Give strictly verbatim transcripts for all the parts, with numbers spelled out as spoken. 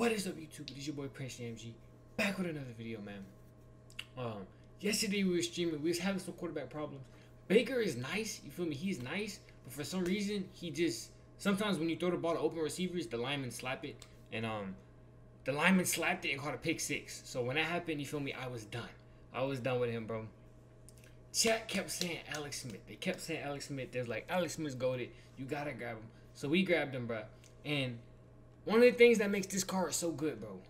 What is up, YouTube? It is your boy PrinceJMG, back with another video, man. Um, yesterday we were streaming. We was having some quarterback problems. Baker is nice, you feel me? He's nice, but for some reason, he just sometimes when you throw the ball to open receivers, the linemen slap it, and um, the linemen slapped it and caught a pick six. So when that happened, you feel me? I was done. I was done with him, bro. Chat kept saying Alex Smith. They kept saying Alex Smith. They're like, Alex Smith's goated. You gotta grab him. So we grabbed him, bro, and one of the things that makes this card so good, bro.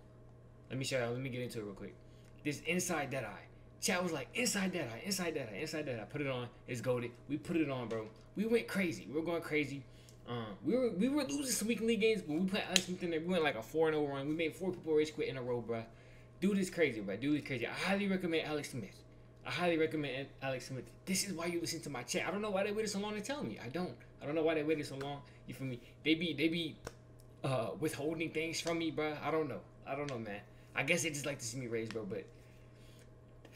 Let me show you. Let me get into it real quick. This inside that eye. Chat was like, inside that eye, inside that eye, inside that eye. Put it on. It's goated. We put it on, bro. We went crazy. We were going crazy. Um, we were we were losing some weekly games, but we put Alex Smith in there. We went like a four and oh run. We made four people rage quit in a row, bro. Dude is crazy, bro. Dude is crazy. I highly recommend Alex Smith. I highly recommend Alex Smith. This is why you listen to my chat. I don't know why they waited so long to tell me. I don't. I don't know why they waited so long. You feel me? They be they be. Uh, withholding things from me, bro. I don't know. I don't know, man. I guess they just like to see me raised, bro. But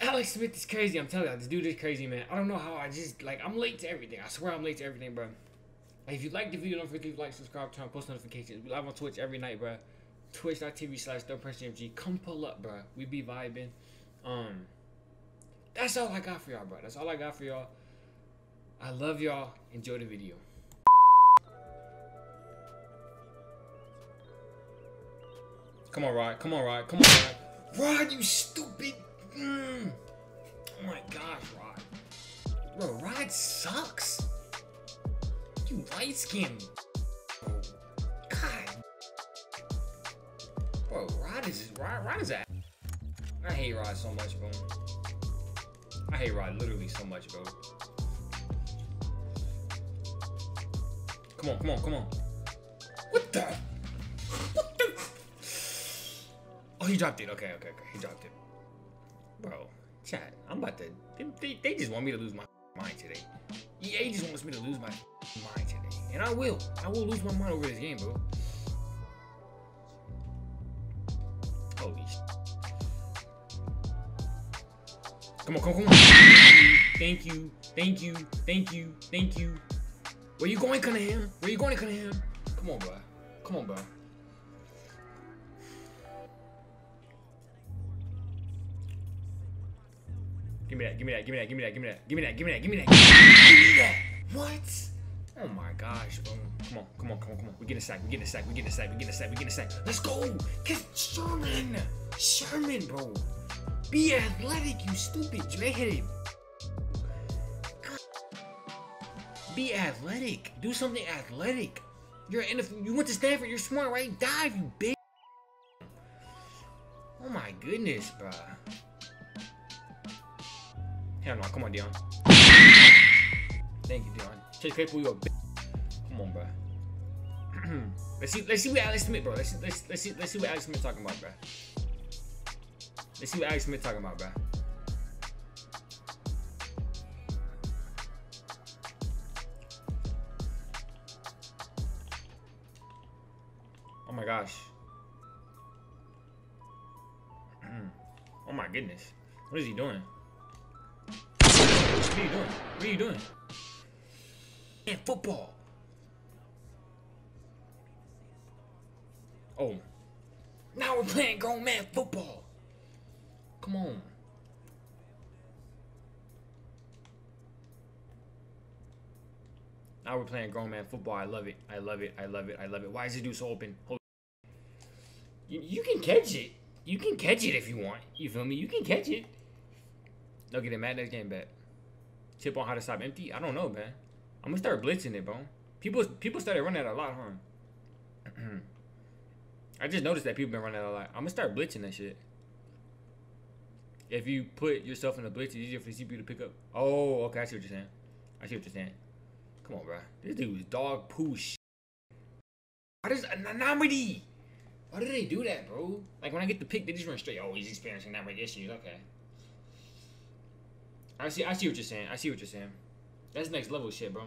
Alex Smith is crazy. I'm telling you, this dude is crazy, man. I don't know how I just like. I'm late to everything. I swear, I'm late to everything, bro. If you like the video, don't forget to leave a like, subscribe, turn on post notifications. We live on Twitch every night, bro. Twitch dot T V slash third person M G. Come pull up, bro. We be vibing. Um, that's all I got for y'all, bro. That's all I got for y'all. I love y'all. Enjoy the video. Come on, Rod. Come on, Rod. Come on, Rod. Rod, you stupid. Mm. Oh, my gosh, Rod. Bro, Rod sucks. You light-skinned. God. Bro, Rod is... Rod, Rod is a... I hate Rod so much, bro. I hate Rod literally so much, bro. Come on, come on, come on. What the... Oh, he dropped it. Okay, okay, okay. He dropped it. Bro, chat, I'm about to... They, they, they just want me to lose my mind today. E A just wants me to lose my mind today. And I will. I will lose my mind over this game, bro. Holy shit. Come on, come on, come on. Thank you. Thank you. Thank you. Thank you. Where you going, Cunningham? Where you going, Cunningham? Come on, bro. Come on, bro. Give me that, give me that, give me that, give me that, give me that, give me that, give me that, give me that, give me that. What? Oh my gosh, bro. Come on, come on, come on, come on. We get a sack, we get a sack, we get a sack, we get a sack, we get a sack. Let's go! Get Sherman! Sherman, bro. Be athletic, you stupid. They hit it. Be athletic. Do something athletic. You're in the, you went to Stanford, you're smart, right? Dive, you bitch. Oh my goodness, bro. Hell no, come on, Dion. Thank you, Dion. Chase Claypool, you a bitch. Come on, bro. let's see, let's see what Alex Smith, bro. Let's see, let's let's see, let's see what Alex Smith talking about, bro. Let's see what Alex Smith talking about, bro. Oh my gosh. Oh my goodness. What is he doing? What are you doing? What are you doing? And football. Oh. Now we're playing grown man football. Come on. Now we're playing grown man football. I love it. I love it. I love it. I love it. Why is this dude so open? Hold you, you can catch it. You can catch it if you want. You feel me? You can catch it. Don't get it mad. Next game back. Tip on how to stop empty? I don't know, man. I'm gonna start blitzing it, bro. People people started running that a lot, huh? I just noticed that people been running that a lot. I'm gonna start blitzing that shit. If you put yourself in a blitz, it's easier for the C P U to pick up. Oh, okay, I see what you're saying. I see what you're saying. Come on, bro. This dude was dog poo shit. Why does anonymity? Why do they do that, bro? Like when I get the pick, they just run straight. Oh, he's experiencing that right issues. Okay. I see, I see what you're saying. I see what you're saying. That's next level shit, bro.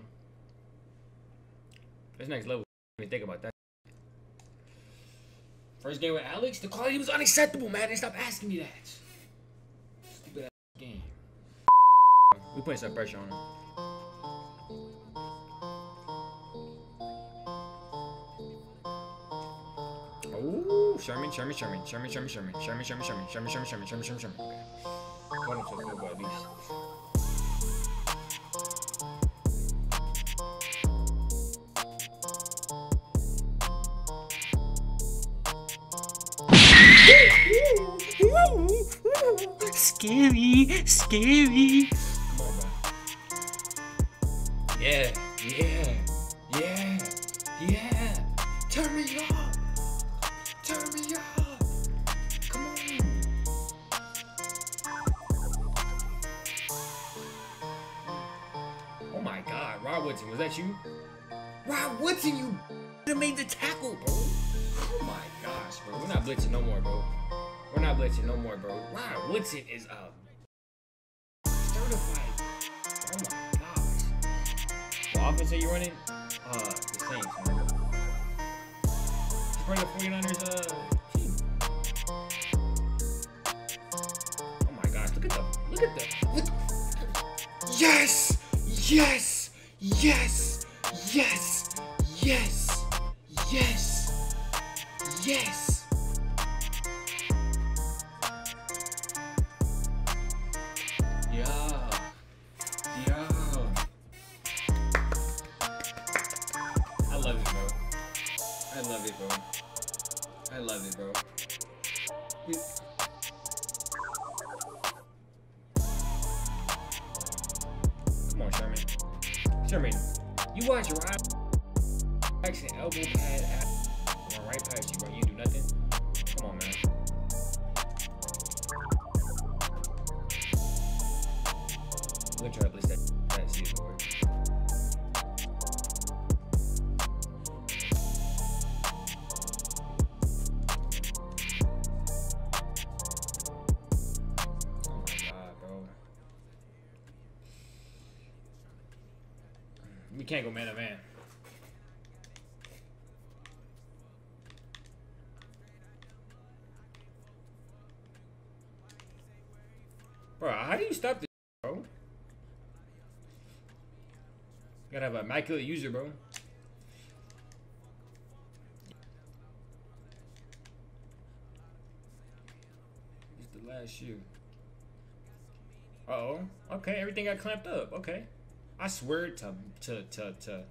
That's next level. I didn't even think about that. First game with Alex, the quality was unacceptable, man. They stopped asking me that. Stupid ass game. We putting some pressure on him. Oh, Sherman, Sherman, Sherman, Sherman, Sherman, Sherman, Sherman, Sherman, Sherman, Sherman, Sherman, Sherman, Sherman, Sherman, Sherman. One of those by these. Scary, scary. Come on, man. Yeah, yeah, yeah, yeah. Turn me up. Turn me up. Come on. Oh my God, Rod Woodson, was that you? Rod Woodson, you have made the tackle, bro. Oh my gosh, bro. We're not blitzing no more, bro. We're not blitzing no more, bro. Wow, Woodson is up. Uh, certified. Oh my gosh. What offense are you running? Uh, the Saints, man. Spread the forty-niners, uh, team. Oh my gosh, look at the, look at the, look. Yes! Yes! Yes! Yes! Yes! Yes! Yes! I love it, bro. Come on, Sherman. Sherman, you watch Rod Jackson elbow pad at right past you, bro. You do nothing. Come on, man. We're gonna try to blitz that. That season for you. We can't go man to man. Bro, how do you stop this, bro? You gotta have an immaculate user, bro. It's the last shoe. Uh oh. Okay, everything got clamped up. Okay. I swear to to to to.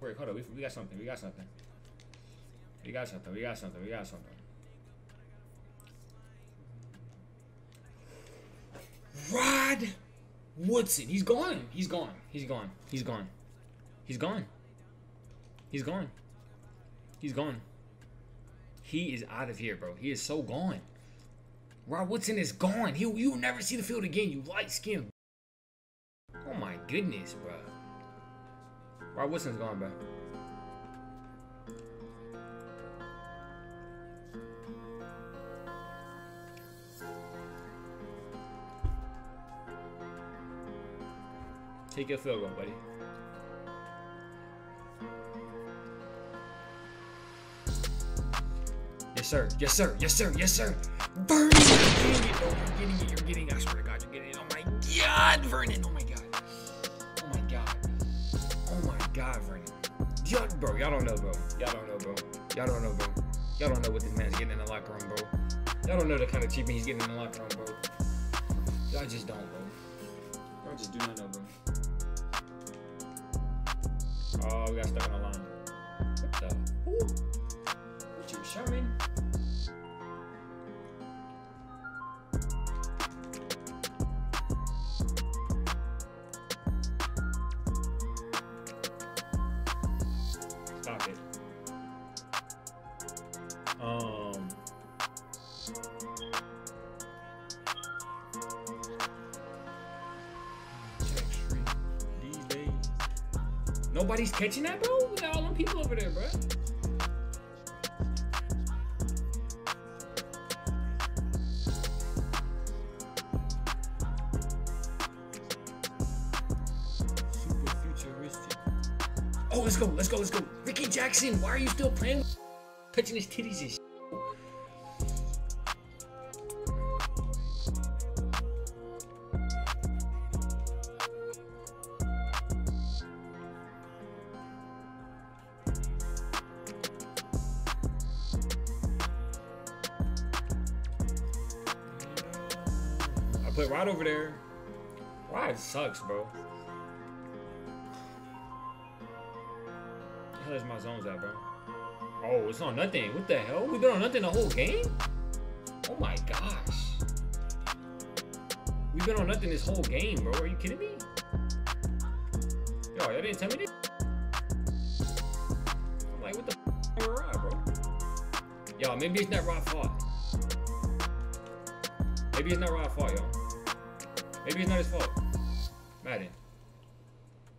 Wait, hold on. We, we got something. We got something. We got something. We got something. We got something. Rod Woodson. He's gone. He's gone. He's gone. He's gone. He's gone. He's gone. He's gone. He is out of here, bro. He is so gone. Rod Woodson is gone. He you'll never see the field again. You light skin. Oh my goodness, bro. Rod Woodson's gone, bro. Take your field goal, buddy. Yes, sir. Yes, sir. Yes, sir. Yes, sir. Vernon, you're getting it, bro. You're getting it. You're getting it. I swear to God, you're getting it. Oh my God, Vernon. Oh my God. Oh my God. Oh my God, Vernon. Y'all, bro, y'all don't know, bro. Y'all don't know, bro. Y'all don't know, bro. Y'all don't know what this man's getting in the locker room, bro. Y'all don't know the kind of treatment he's getting in the locker room, bro. Y'all just don't, bro. Y'all just do not know, bro. Oh, we got stuck on the line. What the? Ooh. What you, Sherman? Um. These days. Nobody's catching that, bro. We got all them people over there, bro. Super futuristic. Oh, let's go, let's go, let's go. Ricky Jackson, why are you still playing? Touching his titties and shit. put Rod over there. Rod sucks, bro. Where the hell is my zones at, bro? Oh, it's on nothing. What the hell? We've been on nothing the whole game? Oh my gosh. We've been on nothing this whole game, bro. Are you kidding me? Yo, y'all didn't tell me this? I'm like, what the f*** on Rod, bro? Yo, maybe it's not Rod's fault. Maybe it's not Rod's fault, y'all. Maybe it's not his fault. Madden.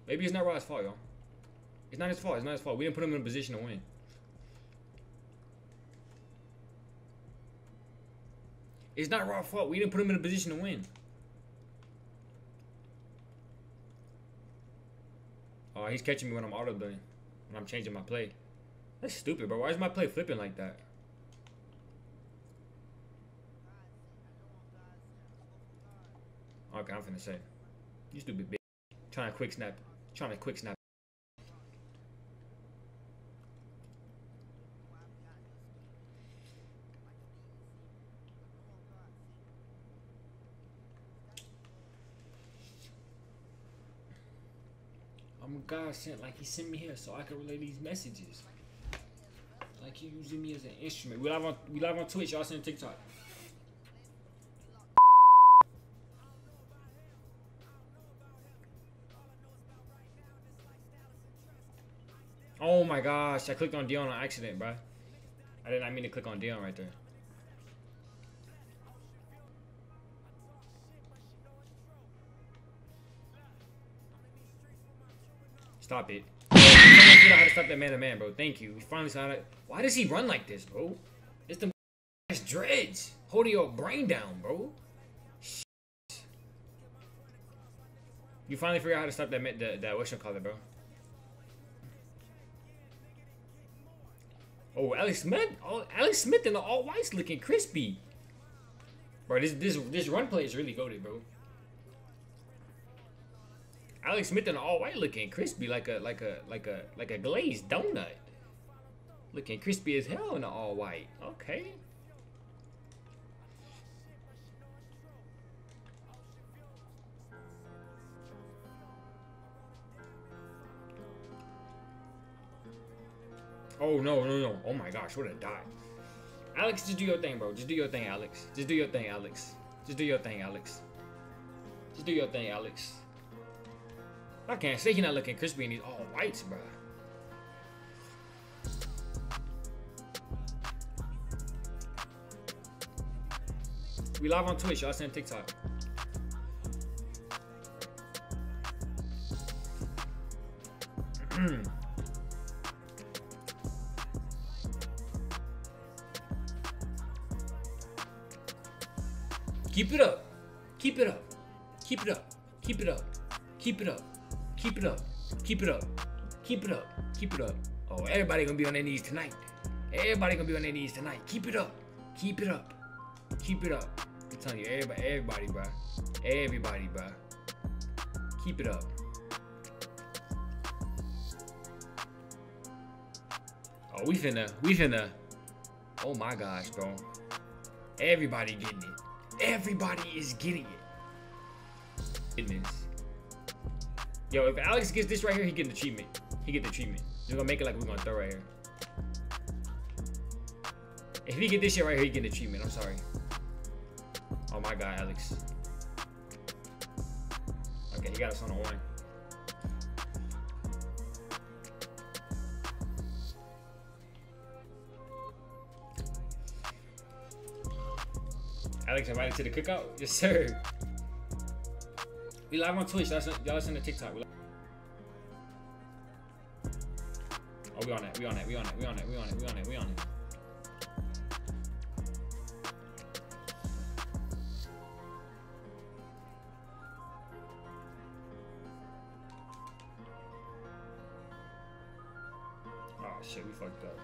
Maybe it's not Rod's fault, y'all. It's not his fault. It's not his fault. We didn't put him in a position to win. It's not Rod's fault. We didn't put him in a position to win. Oh, he's catching me when I'm auto-building. When I'm changing my play. That's stupid, bro. Why is my play flipping like that? Okay, I'm finna say. You stupid bitch. Trying to quick snap. Trying to quick snap. God sent, like he sent me here so I can relay these messages. Like he using me as an instrument. We live on, we live on Twitch. Y'all send TikTok. Oh my gosh! I clicked on Dion on accident, bro. I did not mean to click on Dion right there. Stop it. Bro, you finally how to stop that man to man, bro. Thank you. We finally saw that. Why does he run like this, bro? It's the ass dreads holding your brain down, bro. Shit. You finally figure out how to stop that man, that, that what's your color, bro. Oh, Alex Smith. Oh, Alex Smith and the all whites looking crispy. Bro, this this this run play is really goated, bro. Alex Smith and all white looking crispy like a like a like a like a glazed donut. Looking crispy as hell in the all white. Okay. Oh no no no. Oh my gosh, what a dive. Alex, just do your thing, bro. Just do your thing, Alex. Just do your thing, Alex. Just do your thing, Alex. Just do your thing, Alex. I can't say he's not looking crispy in these all whites, bro. We live on Twitch, y'all send TikTok. Keep it up. Keep it up. Keep it up. Keep it up. Keep it up. Keep it up, keep it up, keep it up, keep it up. Oh, everybody gonna be on their knees tonight. Everybody gonna be on their knees tonight. Keep it up, keep it up, keep it up. I'm telling you, everybody, everybody, bro. Everybody, bro. Keep it up. Oh, we finna, we finna. Oh my gosh, bro. Everybody getting it. Everybody is getting it. Goodness. Yo, if Alex gets this right here, he get the treatment. He get the treatment. We're gonna make it like we're gonna throw right here. If he get this shit right here, he get the treatment. I'm sorry. Oh my god, Alex. Okay, he got us on a one. Alex invited to the cookout? Yes, sir. We live on Twitch, y'all send a TikTok. We oh, we on it, we on it, we on it, we on it, we on it, we on it, we on it. Oh shit, we fucked up.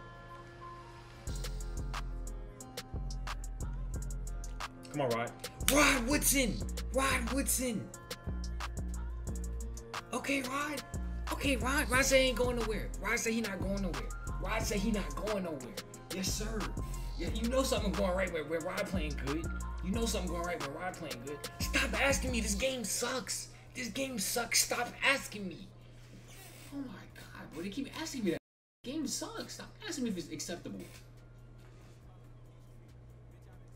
Come on, Rod. Rod Woodson! Rod Woodson! Okay, Rod. Okay, Rod. Rod said he ain't going nowhere. Rod said he not going nowhere. Rod said he not going nowhere. Yes, sir. You know something going right where where Rod playing good. You know something going right where Rod playing good. Stop asking me. This game sucks. This game sucks. Stop asking me. Oh my god, boy, they keep asking me that. Game sucks. Stop asking me if it's acceptable.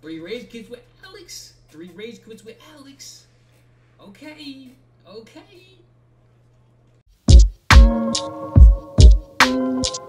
Three rage quits with Alex. Three rage quits with Alex. Okay. Okay.